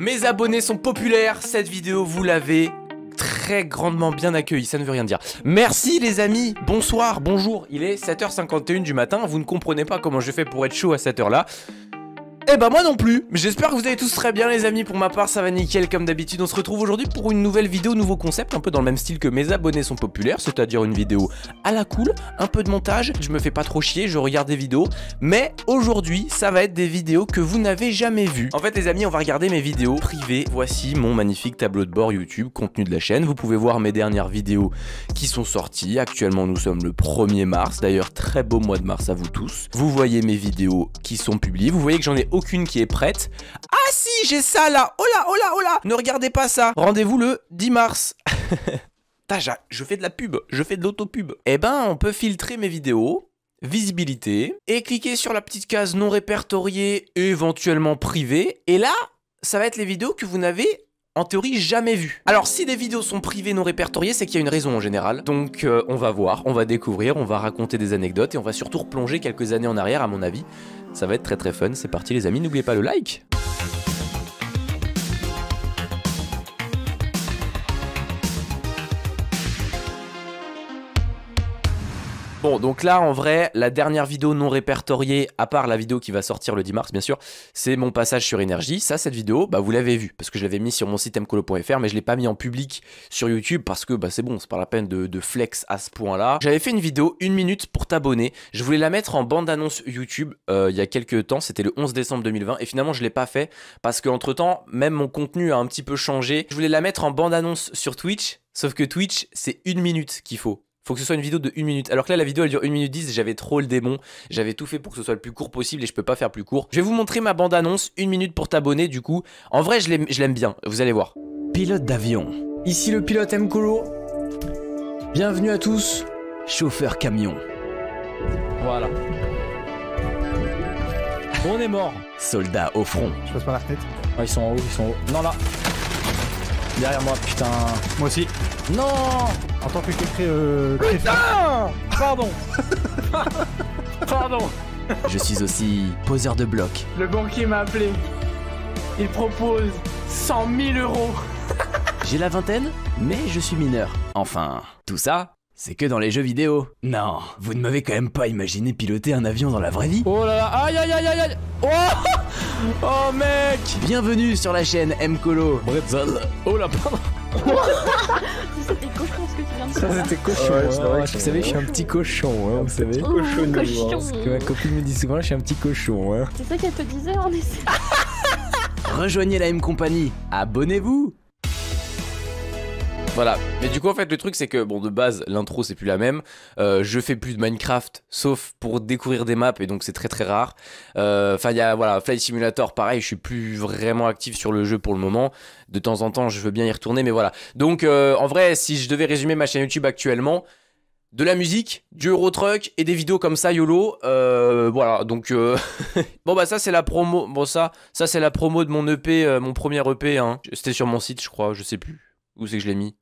Mes abonnés sont populaires, cette vidéo vous l'avez très grandement bien accueilli, ça ne veut rien dire. Merci les amis, bonsoir, bonjour, il est 7h51 du matin, vous ne comprenez pas comment je fais pour être chaud à cette heure-là. Eh ben moi non plus, j'espère que vous allez tous très bien les amis, pour ma part ça va nickel comme d'habitude. On se retrouve aujourd'hui pour une nouvelle vidéo, nouveau concept, un peu dans le même style que mes abonnés sont populaires, c'est-à-dire une vidéo à la cool, un peu de montage, je me fais pas trop chier, je regarde des vidéos, mais aujourd'hui ça va être des vidéos que vous n'avez jamais vues. En fait les amis, on va regarder mes vidéos privées, voici mon magnifique tableau de bord YouTube, contenu de la chaîne, vous pouvez voir mes dernières vidéos qui sont sorties, actuellement nous sommes le 1er mars, d'ailleurs très beau mois de mars à vous tous, vous voyez mes vidéos qui sont publiées, vous voyez que j'en ai aucune qui est prête. Ah si, j'ai ça là. Oh là, oh là, oh là. Ne regardez pas ça. Rendez-vous le 10 mars. Je fais de la pub. Je fais de l'autopub. Eh ben, on peut filtrer mes vidéos. Visibilité. Et cliquer sur la petite case non répertoriée, éventuellement privée. Et là, ça va être les vidéos que vous n'avez en théorie jamais vues. Alors, si des vidéos sont privées non répertoriées, c'est qu'il y a une raison en général. Donc, on va voir, on va découvrir, on va raconter des anecdotes et on va surtout replonger quelques années en arrière à mon avis. Ça va être très très fun, c'est parti les amis, n'oubliez pas le like. Bon, donc là, en vrai, la dernière vidéo non répertoriée, à part la vidéo qui va sortir le 10 mars, bien sûr, c'est mon passage sur énergie. Ça, cette vidéo, bah, vous l'avez vue, parce que je l'avais mis sur mon site mcolo.fr, mais je l'ai pas mis en public sur YouTube, parce que bah, c'est bon, c'est pas la peine de flex à ce point-là. J'avais fait une vidéo, 1 minute pour t'abonner. Je voulais la mettre en bande-annonce YouTube il y a quelques temps, c'était le 11 décembre 2020, et finalement, je l'ai pas fait, parce qu'entre-temps, même mon contenu a un petit peu changé. Je voulais la mettre en bande-annonce sur Twitch, sauf que Twitch, c'est 1 minute qu'il faut. Faut que ce soit une vidéo de 1 minute. Alors que là, la vidéo, elle dure 1 minute 10. J'avais trop le démon. J'avais tout fait pour que ce soit le plus court possible et je peux pas faire plus court. Je vais vous montrer ma bande-annonce. 1 minute pour t'abonner, du coup. En vrai, je l'aime bien. Vous allez voir. Pilote d'avion. Ici le pilote MColo. Bienvenue à tous. Chauffeur camion. Voilà. On est mort. Soldats au front. Je passe par la tête. Ah, ils sont en haut, ils sont en haut. Non, là. Derrière moi, putain. Moi aussi. Non. En tant que quelqu'un... Putain. Pardon. Pardon. Je suis aussi poseur de blocs. Le banquier m'a appelé. Il propose 100 000 €. J'ai la vingtaine, mais je suis mineur. Enfin, tout ça, c'est que dans les jeux vidéo. Non, vous ne m'avez quand même pas imaginé piloter un avion dans la vraie vie. Oh là là, aïe aïe aïe aïe aïe. Oh. Oh mec! Bienvenue sur la chaîne MColo. Bretzel. Oh là, pardon. C'était cochon ce que tu viens de faire. C'était cochon. Vous savez, je suis un petit cochon. Vous savez, cochon. Parce que ma copine me dit souvent, je suis un petit cochon. Hein. C'est ça qu'elle te disait en essai. Rejoignez la M-Company. Abonnez-vous. Voilà, mais du coup en fait le truc c'est que bon de base l'intro c'est plus la même, je fais plus de Minecraft sauf pour découvrir des maps et donc c'est très très rare. Enfin il y a voilà Flight Simulator pareil, je suis plus vraiment actif sur le jeu pour le moment, de temps en temps je veux bien y retourner mais voilà. Donc en vrai si je devais résumer ma chaîne YouTube actuellement, de la musique, du Eurotruck et des vidéos comme ça YOLO, voilà donc bon bah ça c'est la promo, bon ça c'est la promo de mon EP, mon premier EP hein. C'était sur mon site je crois, je sais plus où c'est que je l'ai mis.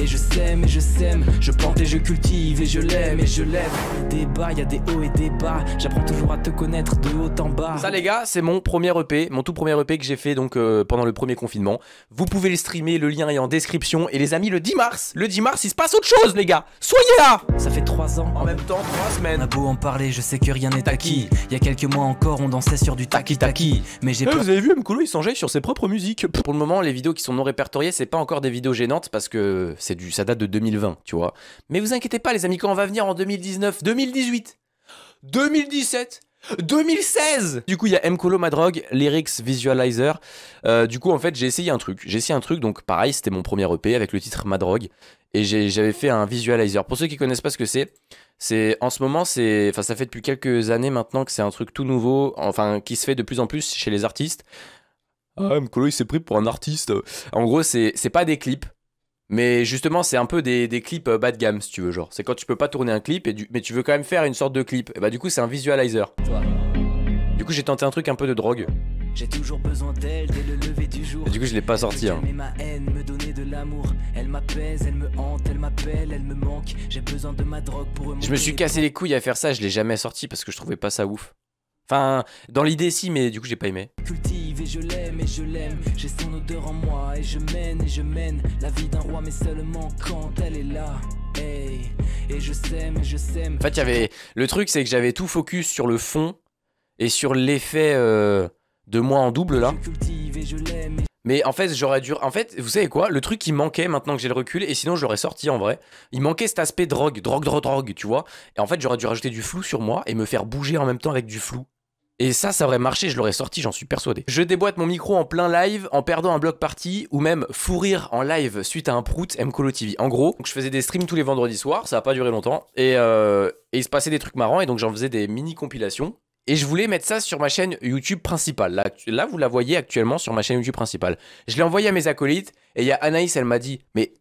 Et je sème, et je sème, je plante et je cultive, et je l'aime, et je lève. Des bas, y'a des hauts et des bas, j'apprends toujours à te connaître de haut en bas. Ça les gars, c'est mon premier EP, mon tout premier EP que j'ai fait donc pendant le premier confinement. Vous pouvez le streamer, le lien est en description. Et les amis, le 10 mars, il se passe autre chose les gars, soyez là. Ça fait 3 ans, en même temps 3 semaines. On a beau en parler, je sais que rien n'est acquis. Y'a quelques mois encore, on dansait sur du taki-taki. Mais j'ai pas... Vous avez vu, MColo, il s'enjaille sur ses propres musiques. Pour le moment, les vidéos qui sont non répertoriées, c'est pas encore des vidéos gênantes parce que... ça date de 2020, tu vois. Mais vous inquiétez pas, les amis, quand on va venir en 2019, 2018, 2017, 2016. Du coup, il y a MColo, Madrog, Lyrics, Visualizer. Du coup, en fait, j'ai essayé un truc. Donc pareil, c'était mon premier EP avec le titre Madrog. Et j'avais fait un Visualizer. Pour ceux qui connaissent pas ce que c'est en ce moment, c'est... Enfin, ça fait depuis quelques années maintenant que c'est un truc tout nouveau, enfin, qui se fait de plus en plus chez les artistes. Ah, MColo, il s'est pris pour un artiste. En gros, c'est pas des clips. Mais justement c'est un peu des clips bas de gamme si tu veux genre. C'est quand tu peux pas tourner un clip et mais tu veux quand même faire une sorte de clip. Et bah du coup c'est un visualizer. Du coup j'ai tenté un truc un peu de drogue. J'ai toujours besoin d'elle dès le lever du jour. Et du coup je l'ai pas sorti hein. Ma haine me donnait de l'amour. Elle m'apaise, elle me hante, elle m'appelle, elle me manque. J'ai besoin de ma drogue pour... Je me suis cassé les couilles à faire ça, je l'ai jamais sorti parce que je trouvais pas ça ouf. Enfin, dans l'idée si, mais du coup j'ai pas aimé. Cultive et je l'aime, j'ai son odeur en moi et je mène la vie d'un roi mais seulement quand elle est là. Hey, et je sème et je sème. En fait, il y avait le truc, c'est que j'avais tout focus sur le fond et sur l'effet de moi en double là. Je cultive et je l'aime. Mais en fait, j'aurais dû... En fait, vous savez quoi? Le truc qui manquait maintenant que j'ai le recul, et sinon je l'aurais sorti en vrai, il manquait cet aspect drogue, tu vois? Et en fait, j'aurais dû rajouter du flou sur moi et me faire bouger en même temps avec du flou. Et ça, ça aurait marché, je l'aurais sorti, j'en suis persuadé. Je déboîte mon micro en plein live, en perdant un bloc party, ou même fou rire en live suite à un prout MColo TV. En gros, donc je faisais des streams tous les vendredis soirs, ça a pas duré longtemps, et il se passait des trucs marrants, et donc j'en faisais des mini-compilations. Et je voulais mettre ça sur ma chaîne YouTube principale. Là, vous la voyez actuellement sur ma chaîne YouTube principale. Je l'ai envoyé à mes acolytes, et il y a Anaïs, elle m'a dit « Mais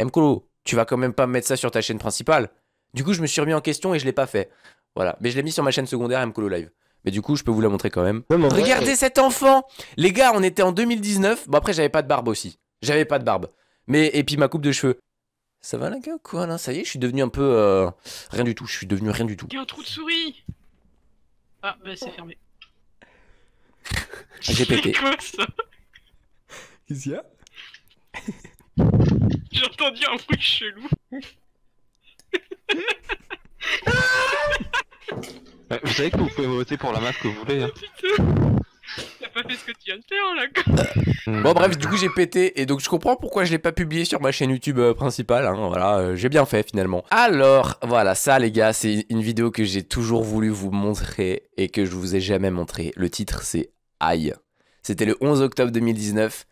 MColo, tu vas quand même pas mettre ça sur ta chaîne principale ?» Du coup, je me suis remis en question et je l'ai pas fait. Voilà, mais je l'ai mis sur ma chaîne secondaire MColo Live. Mais du coup, je peux vous la montrer quand même. Non, regardez cet enfant! Les gars, on était en 2019. Bon, après, j'avais pas de barbe aussi. J'avais pas de barbe. Mais, et puis ma coupe de cheveux. Ça va, les gars, ou quoi, là? Ça y est, je suis devenu un peu... Rien du tout, je suis devenu rien du tout. Il y a un trou de souris! Ah, bah c'est fermé. J'ai pété. C'est quoi ça? Qu'est-ce qu'il y a? J'ai entendu un bruit chelou. Vous savez que vous pouvez voter pour la map que vous voulez. Hein. T'as pas fait ce que tu viens de faire là quoi. Bon bref, du coup j'ai pété et donc je comprends pourquoi je l'ai pas publié sur ma chaîne YouTube principale. Hein, voilà, j'ai bien fait finalement. Alors voilà, ça les gars, c'est une vidéo que j'ai toujours voulu vous montrer et que je vous ai jamais montré. Le titre c'est Aïe. C'était le 11 octobre 2019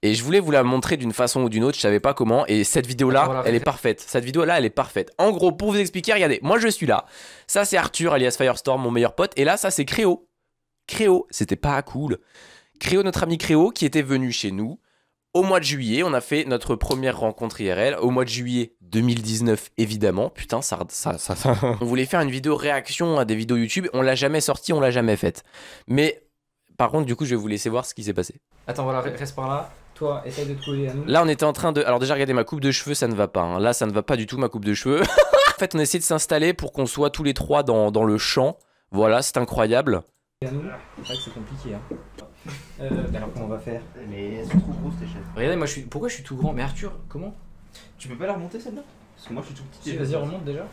et je voulais vous la montrer d'une façon ou d'une autre, je savais pas comment. Et cette vidéo là, voilà, elle est parfaite. Cette vidéo là, elle est parfaite. En gros, pour vous expliquer, regardez, moi je suis là. Ça c'est Arthur alias Firestorm, mon meilleur pote. Et là, ça c'est Créo. Créo, c'était pas cool. Créo, notre ami Créo, qui était venu chez nous au mois de juillet. On a fait notre première rencontre IRL au mois de juillet 2019, évidemment. Putain, ça. On voulait faire une vidéo réaction à des vidéos YouTube. On l'a jamais sortie, on l'a jamais faite. Mais par contre, du coup, je vais vous laisser voir ce qui s'est passé. Attends, voilà, reste par là. Toi, essaye de te coller à nous. Là, on était en train de... Alors déjà, regardez, ma coupe de cheveux, ça ne va pas. Hein. Là, ça ne va pas du tout, ma coupe de cheveux. En fait, on essaie de s'installer pour qu'on soit tous les trois dans le champ. Voilà, c'est incroyable. C'est vrai que c'est compliqué. Hein. Alors comment on va faire? Mais elles sont trop grosses tes chefs. Regardez, moi je suis... Pourquoi je suis tout grand? Mais Arthur, comment? Tu peux pas la remonter celle-là? Parce que moi je suis tout petit. Si, vas-y, remonte déjà.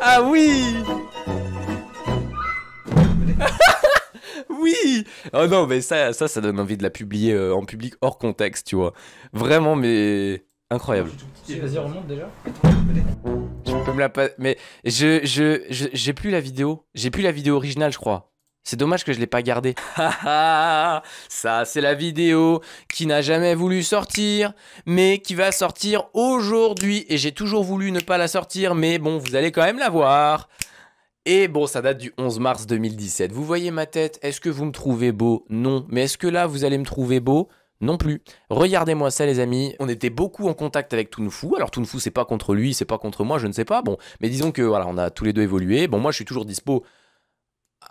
Ah oui. Oui. Oh non, mais ça donne envie de la publier en public hors contexte, tu vois. Vraiment, mais... Incroyable. Si, vas-y, remonte déjà. Mais j'ai plus la vidéo. J'ai plus la vidéo originale, je crois. C'est dommage que je l'ai pas gardée. Ça, c'est la vidéo qui n'a jamais voulu sortir, mais qui va sortir aujourd'hui. Et j'ai toujours voulu ne pas la sortir, mais bon, vous allez quand même la voir. Et bon, ça date du 11 mars 2017. Vous voyez ma tête? Est-ce que vous me trouvez beau? Non. Mais est-ce que là, vous allez me trouver beau? Non plus. Regardez-moi ça les amis, on était beaucoup en contact avec Toonfou. Alors Toonfou, c'est pas contre lui, c'est pas contre moi, je ne sais pas. Bon, mais disons que voilà, on a tous les deux évolué. Bon, moi je suis toujours dispo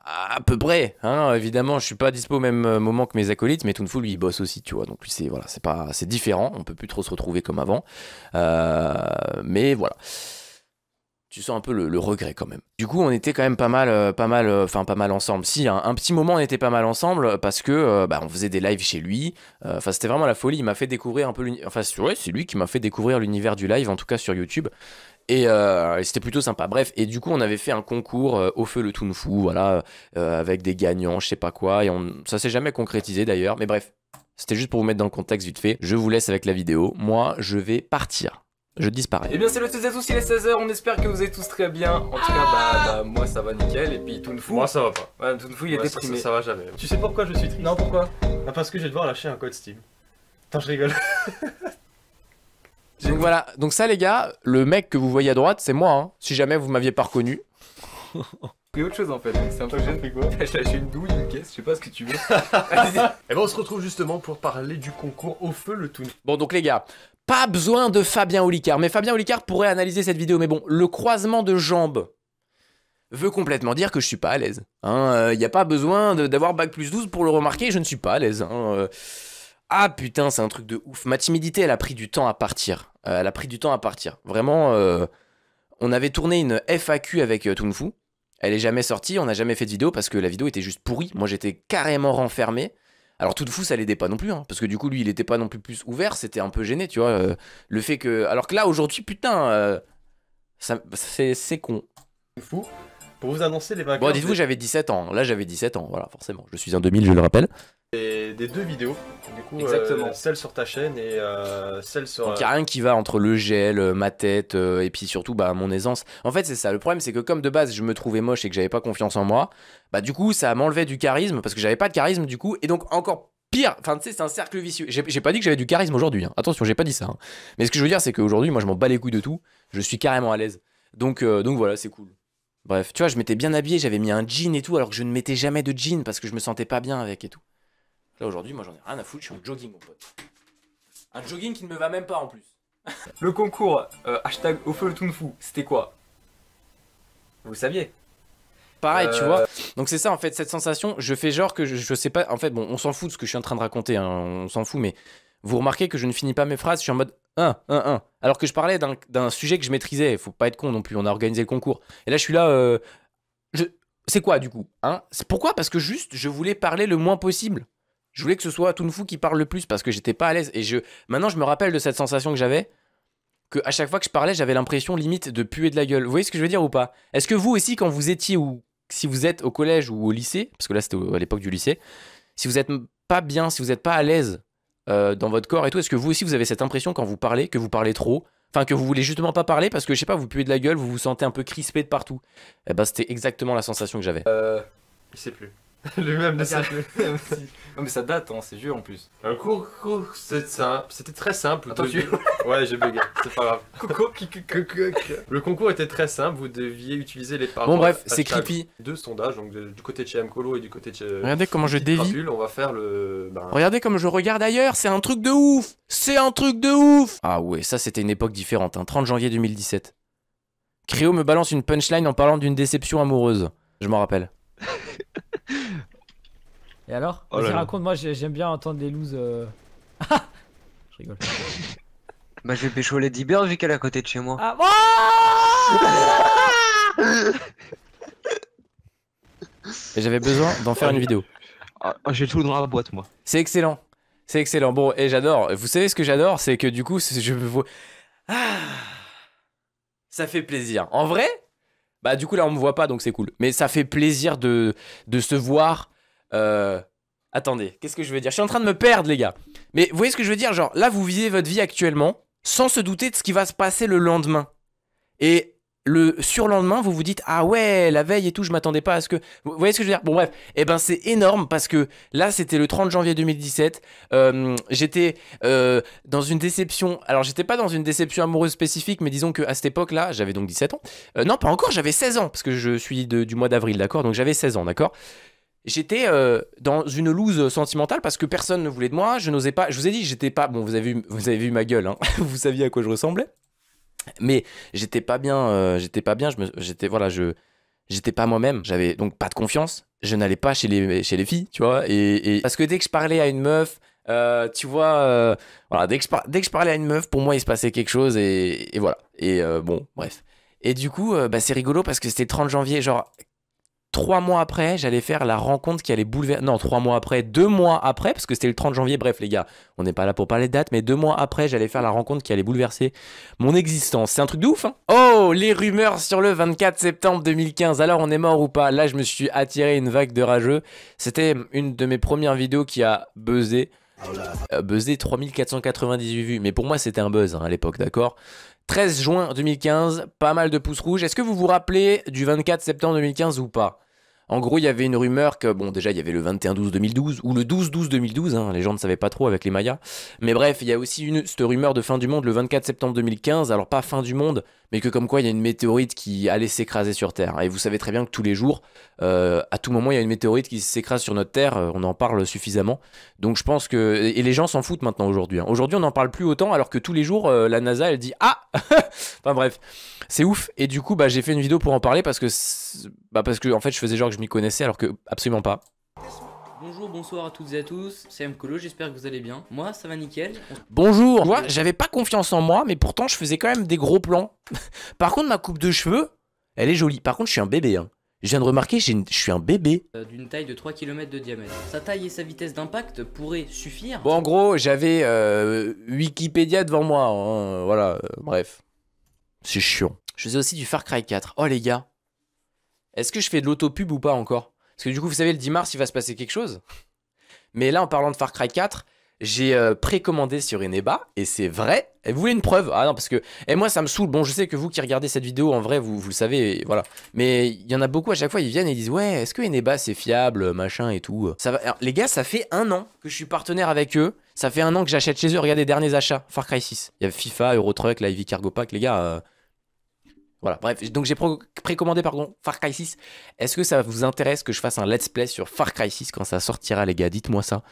à peu près, hein, évidemment, je suis pas dispo au même moment que mes acolytes, mais Toonfou lui il bosse aussi, tu vois. Donc lui c'est voilà, c'est pas, c'est différent, on peut plus trop se retrouver comme avant. Mais voilà. Tu sens un peu le regret quand même. Du coup, on était quand même pas mal ensemble. Si, un petit moment, on était pas mal ensemble parce que bah, on faisait des lives chez lui. Enfin, c'était vraiment la folie. Il m'a fait découvrir un peu l'univers. Enfin, ouais, c'est lui qui m'a fait découvrir l'univers du live, en tout cas sur YouTube. Et c'était plutôt sympa. Bref, et du coup, on avait fait un concours au feu le Toonfou, voilà, avec des gagnants, je sais pas quoi. Et ça s'est jamais concrétisé d'ailleurs. Mais bref, c'était juste pour vous mettre dans le contexte vite fait. Je vous laisse avec la vidéo. Moi, je vais partir. Je disparais. Et bien salut à tous et à tous, il est 16h, on espère que vous allez tous très bien. En tout cas, bah moi ça va nickel, et puis Toonfou... Moi ça va pas. Ouais, Toonfou il est déprimé. Ça va jamais. Tu sais pourquoi je suis triste? Non, pourquoi? Ah, parce que je vais devoir lâcher un code Steam. Attends, je rigole. Donc voilà, donc ça les gars, le mec que vous voyez à droite, c'est moi, hein. Si jamais vous m'aviez pas reconnu. J'ai pris autre chose en fait, c'est un truc que j'ai pris quoi? J'ai lâché une douille, une caisse, je sais pas ce que tu veux. Et ben on se retrouve justement pour parler du concours au feu le Toonfou. Bon donc les gars... Pas besoin de Fabien Olicard, mais Fabien Olicard pourrait analyser cette vidéo. Mais bon, le croisement de jambes veut complètement dire que je suis pas à l'aise. Il n'y a pas besoin d'avoir bac plus 12 pour le remarquer, je ne suis pas à l'aise. Hein. Ah putain, c'est un truc de ouf. Ma timidité, elle a pris du temps à partir. Vraiment, on avait tourné une FAQ avec Toonfou. Elle est jamais sortie, on n'a jamais fait de vidéo parce que la vidéo était juste pourrie. Moi j'étais carrément renfermé. Alors Toonfou ça l'aidait pas non plus, hein, parce que du coup lui il était pas non plus plus ouvert, c'était un peu gêné, tu vois. Le fait que... Alors que là aujourd'hui, putain, c'est con. Toonfou, pour vous annoncer les vacances... Bon dites-vous j'avais 17 ans, là j'avais 17 ans, voilà forcément. Je suis un 2000, je le rappelle. Des deux vidéos, du coup. Exactement. Celle sur ta chaîne et celle sur... Donc y a rien qui va entre le gel, ma tête et puis surtout bah, mon aisance. En fait c'est ça, le problème c'est que comme de base je me trouvais moche et que j'avais pas confiance en moi, bah du coup ça m'enlevait du charisme parce que j'avais pas de charisme du coup, et donc encore pire, enfin tu sais c'est un cercle vicieux. J'ai pas dit que j'avais du charisme aujourd'hui, hein. Attention j'ai pas dit ça, hein. Mais ce que je veux dire c'est qu'aujourd'hui moi je m'en bats les couilles de tout, je suis carrément à l'aise. Donc voilà c'est cool. Bref, tu vois je m'étais bien habillé, j'avais mis un jean et tout alors que je ne mettais jamais de jean parce que je me sentais pas bien avec et tout. Là aujourd'hui moi j'en ai rien à foutre, je suis en jogging mon pote. Un jogging qui ne me va même pas en plus. Le concours hashtag au feu le Toonfou, c'était quoi? Vous saviez? Pareil tu vois. Donc c'est ça en fait, cette sensation, je fais genre que je sais pas, en fait bon on s'en fout de ce que je suis en train de raconter, hein, on s'en fout, mais vous remarquez que je ne finis pas mes phrases, je suis en mode 1, 1, 1. Alors que je parlais d'un sujet que je maîtrisais, faut pas être con non plus, on a organisé le concours. Et là je suis là, c'est quoi du coup hein? Pourquoi? Parce que juste je voulais parler le moins possible. Je voulais que ce soit Toonfou qui parle le plus parce que j'étais pas à l'aise. Et maintenant, je me rappelle de cette sensation que j'avais, que à chaque fois que je parlais, j'avais l'impression limite de puer de la gueule. Vous voyez ce que je veux dire ou pas? Est-ce que vous aussi, quand vous étiez ou si vous êtes au collège ou au lycée, parce que là c'était à l'époque du lycée, si vous êtes pas bien, si vous êtes pas à l'aise dans votre corps et tout, est-ce que vous aussi vous avez cette impression quand vous parlez, que vous parlez trop? Enfin, que vous voulez justement pas parler parce que je sais pas, vous puez de la gueule, vous vous sentez un peu crispé de partout. Eh ben, c'était exactement la sensation que j'avais. Je sais plus. Lui-même ne sait plus. Non mais ça date, hein, c'est vieux en plus. Un cours, c'est simple, c'était très simple. Attends, ouais, j'ai bugué, c'est pas grave. Le concours était très simple, vous deviez utiliser les paroles. Bon bref, c'est creepy. Deux sondages, donc du côté de chez MColo et du côté de chez... Regardez comment je dévie. On va faire le... Ben... Regardez comme je regarde ailleurs, c'est un truc de ouf. C'est un truc de ouf. Ah ouais, ça c'était une époque différente, hein. 30 janvier 2017. Créo me balance une punchline en parlant d'une déception amoureuse. Je m'en rappelle. Et alors? Oh vas-y raconte, moi j'aime bien entendre les looses. Je rigole. Bah je vais pécho Lady Bird vu qu'elle est à côté de chez moi. Ah oh. Et j'avais besoin d'en faire une vidéo. J'ai tout dans la boîte moi. C'est excellent. C'est excellent. Bon et j'adore. Vous savez ce que j'adore? C'est que du coup je me vois... Ah, ça fait plaisir. En vrai? Bah du coup là on me voit pas donc c'est cool. Mais ça fait plaisir de se voir... Attendez, qu'est-ce que je veux dire? Je suis en train de me perdre les gars. Mais vous voyez ce que je veux dire? Genre là vous vivez votre vie actuellement sans se douter de ce qui va se passer le lendemain. Et le surlendemain vous vous dites ah ouais la veille et tout je m'attendais pas à ce que... Vous voyez ce que je veux dire? Bon bref, et ben c'est énorme parce que là c'était le 30 janvier 2017. J'étais dans une déception. Alors j'étais pas dans une déception amoureuse spécifique, mais disons qu'à cette époque là j'avais donc 17 ans. Non pas encore, j'avais 16 ans parce que je suis du mois d'avril, d'accord? Donc j'avais 16 ans, d'accord? J'étais dans une loose sentimentale parce que personne ne voulait de moi, je n'osais pas, je vous ai dit, j'étais pas, bon vous avez vu ma gueule, hein. Vous saviez à quoi je ressemblais, mais j'étais pas bien, j'étais pas moi-même, j'avais donc pas de confiance, je n'allais pas chez les filles, tu vois, et parce que dès que je parlais à une meuf, tu vois, voilà, dès que je parlais à une meuf, pour moi il se passait quelque chose et voilà, et bon, bref. Et du coup, bah, c'est rigolo parce que c'était le 30 janvier, genre... 3 mois après, j'allais faire la rencontre qui allait bouleverser... Non, 3 mois après, 2 mois après, parce que c'était le 30 janvier. Bref, les gars, on n'est pas là pour parler de date, mais 2 mois après, j'allais faire la rencontre qui allait bouleverser mon existence. C'est un truc de ouf, hein? Oh, les rumeurs sur le 24 septembre 2015. Alors, on est mort ou pas? Là, je me suis attiré une vague de rageux. C'était une de mes premières vidéos qui a buzzé. Buzzé 3498 vues. Mais pour moi, c'était un buzz hein, à l'époque, d'accord? 13 juin 2015, pas mal de pouces rouges. Est-ce que vous vous rappelez du 24 septembre 2015 ou pas? En gros, il y avait une rumeur que, bon, déjà, il y avait le 21-12-2012, ou le 12-12-2012, hein, les gens ne savaient pas trop avec les Mayas. Mais bref, il y a aussi cette rumeur de fin du monde le 24 septembre 2015, alors pas fin du monde, mais que comme quoi, il y a une météorite qui allait s'écraser sur Terre. Et vous savez très bien que tous les jours, à tout moment, il y a une météorite qui s'écrase sur notre Terre, on en parle suffisamment. Donc je pense que... Et les gens s'en foutent maintenant aujourd'hui. Hein. Aujourd'hui, on n'en parle plus autant, alors que tous les jours, la NASA, elle dit « Ah !» Enfin bref, c'est ouf. Et du coup, bah, j'ai fait une vidéo pour en parler, parce que en fait, je faisais genre que je m'y connaissais alors que absolument pas. Bonjour, Bonjour, bonsoir à toutes et à tous, c'est MColo, j'espère que vous allez bien. Moi, ça va nickel. Bonjour, moi, j'avais pas confiance en moi, mais pourtant, je faisais quand même des gros plans. Par contre, ma coupe de cheveux, elle est jolie. Par contre, je suis un bébé, hein. Je viens de remarquer, je suis un bébé. D'une taille de 3 km de diamètre. Sa taille et sa vitesse d'impact pourraient suffire. Bon, en gros, j'avais Wikipédia devant moi, hein. Voilà, bref. C'est chiant. Je faisais aussi du Far Cry 4. Oh les gars, est-ce que je fais de l'autopub ou pas encore? Parce que du coup, vous savez, le 10 mars, il va se passer quelque chose. Mais là, en parlant de Far Cry 4, j'ai précommandé sur Eneba, et c'est vrai. Et vous voulez une preuve? Ah non, parce que... Et moi, ça me saoule. Bon, je sais que vous qui regardez cette vidéo, en vrai, vous le savez, voilà. Mais il y en a beaucoup, à chaque fois, ils viennent et ils disent « Ouais, est-ce que Eneba, c'est fiable, machin et tout ?» Ça va... Alors, les gars, ça fait un an que je suis partenaire avec eux. Ça fait un an que j'achète chez eux. Regardez les derniers achats, Far Cry 6. Il y a FIFA, Eurotruck, Ivy Cargo Pack, les gars... Voilà, bref, donc j'ai précommandé, pardon, Far Cry 6. Est-ce que ça vous intéresse que je fasse un let's play sur Far Cry 6 quand ça sortira, les gars? Dites-moi ça.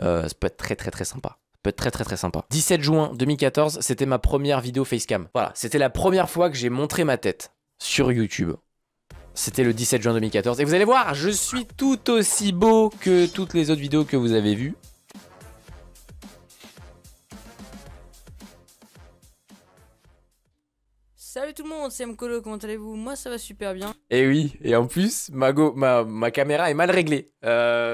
Ça peut être très sympa. Ça peut être très sympa. 17 juin 2014, c'était ma première vidéo facecam. Voilà, c'était la première fois que j'ai montré ma tête sur YouTube. C'était le 17 juin 2014. Et vous allez voir, je suis tout aussi beau que toutes les autres vidéos que vous avez vues. Salut tout le monde, c'est MColo, comment allez-vous? Moi ça va super bien. Et oui, et en plus, ma caméra est mal réglée.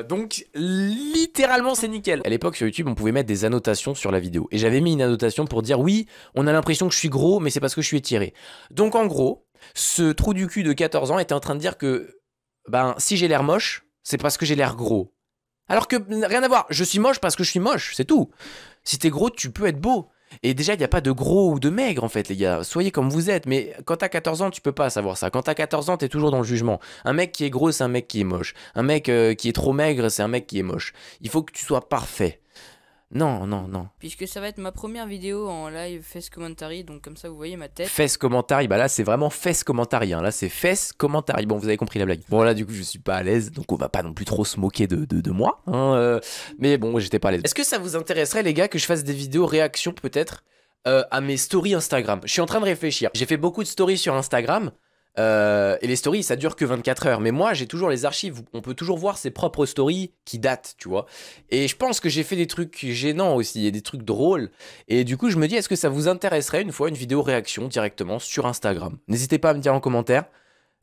Donc, littéralement, c'est nickel. À l'époque, sur YouTube, on pouvait mettre des annotations sur la vidéo. Et j'avais mis une annotation pour dire, oui, on a l'impression que je suis gros, mais c'est parce que je suis étiré. Donc en gros, ce trou du cul de 14 ans était en train de dire que, ben, si j'ai l'air moche, c'est parce que j'ai l'air gros. Alors que, rien à voir, je suis moche parce que je suis moche, c'est tout. Si t'es gros, tu peux être beau. Et déjà, il n'y a pas de gros ou de maigre en fait, les gars. Soyez comme vous êtes. Mais quand t'as 14 ans, tu peux pas savoir ça. Quand t'as 14 ans, t'es toujours dans le jugement. Un mec qui est gros, c'est un mec qui est moche. Un mec qui est trop maigre, c'est un mec qui est moche. Il faut que tu sois parfait. Non, non, non. Puisque ça va être ma première vidéo en live face commentary, donc comme ça vous voyez ma tête. Face commentary, bah là c'est vraiment face commentary, hein. Là c'est face commentary. Bon, vous avez compris la blague. Bon là du coup je suis pas à l'aise, donc on va pas non plus trop se moquer de moi, hein, mais bon j'étais pas à l'aise. Est-ce que ça vous intéresserait les gars que je fasse des vidéos réactions peut-être à mes stories Instagram? Je suis en train de réfléchir. J'ai fait beaucoup de stories sur Instagram. Et les stories ça dure que 24 heures. Mais moi j'ai toujours les archives, on peut toujours voir ses propres stories qui datent, tu vois. Et je pense que j'ai fait des trucs gênants aussi, et des trucs drôles. Et du coup je me dis, est-ce que ça vous intéresserait une fois une vidéo réaction directement sur Instagram? N'hésitez pas à me dire en commentaire.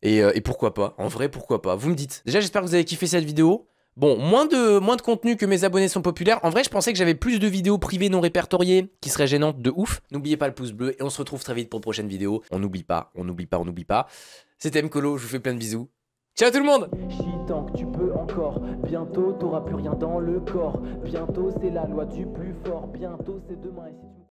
Et pourquoi pas, en vrai pourquoi pas. Vous me dites. Déjà j'espère que vous avez kiffé cette vidéo. Bon, moins de contenu que mes abonnés sont populaires. En vrai, je pensais que j'avais plus de vidéos privées non répertoriées qui seraient gênantes de ouf. N'oubliez pas le pouce bleu et on se retrouve très vite pour une prochaine vidéo. On n'oublie pas, on n'oublie pas, on n'oublie pas. C'était MColo, je vous fais plein de bisous. Ciao tout le monde! Chie tant que tu peux encore. Bientôt, t'auras plus rien dans le corps. Bientôt, c'est la loi du plus fort. Bientôt, c'est demain.